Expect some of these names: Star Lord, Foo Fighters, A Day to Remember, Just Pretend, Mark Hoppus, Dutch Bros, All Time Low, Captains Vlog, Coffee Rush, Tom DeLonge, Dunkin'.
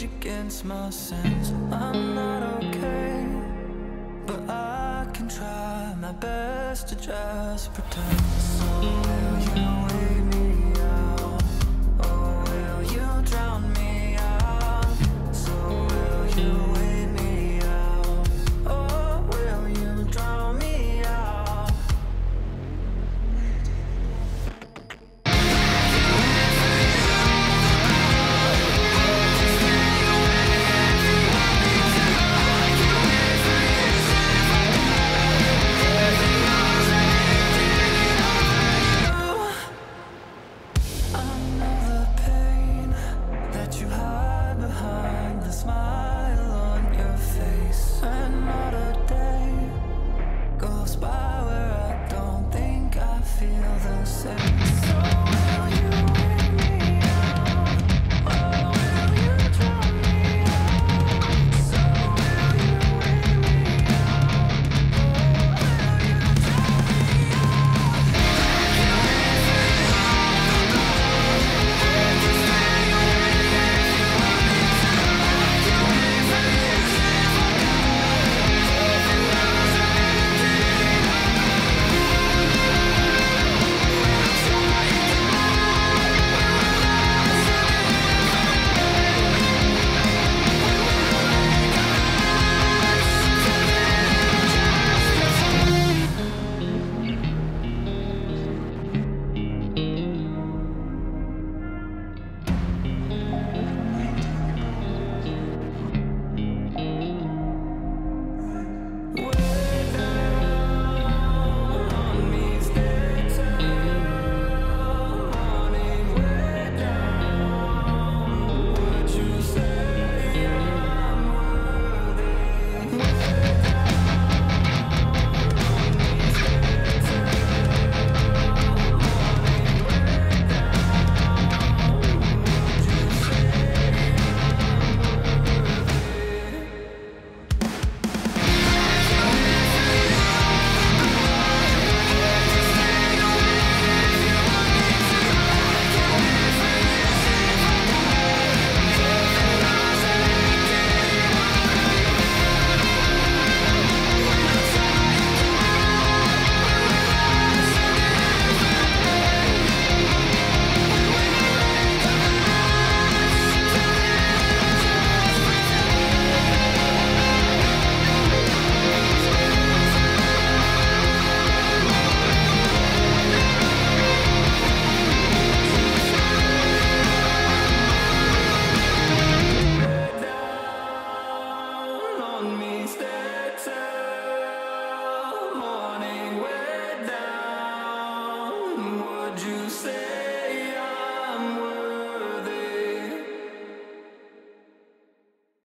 rage against my sense. I'm not okay, but I can try my best to just pretend. So will you wait me out, or will you drown me out? So will you wait me out, or will you drown me out? Goes by where I don't think I feel the same.